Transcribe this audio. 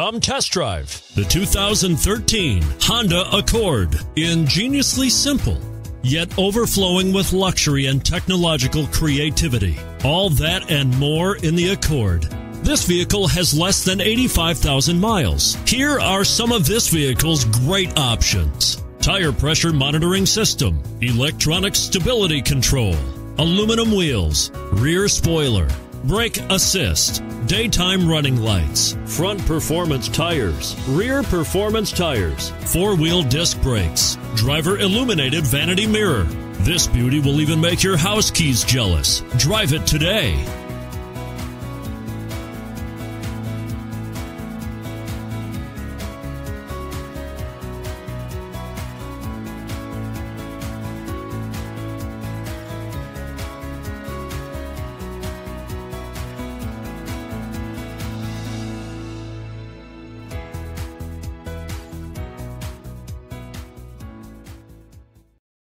Come test drive the 2013 Honda Accord. Ingeniously simple, yet overflowing with luxury and technological creativity. All that and more in the Accord. This vehicle has less than 85,000 miles. Here are some of this vehicle's great options: tire pressure monitoring system, electronic stability control, aluminum wheels, rear spoiler, brake assist, daytime running lights, front performance tires, rear performance tires, four-wheel disc brakes, driver illuminated vanity mirror. This beauty will even make your house keys jealous. Drive it today.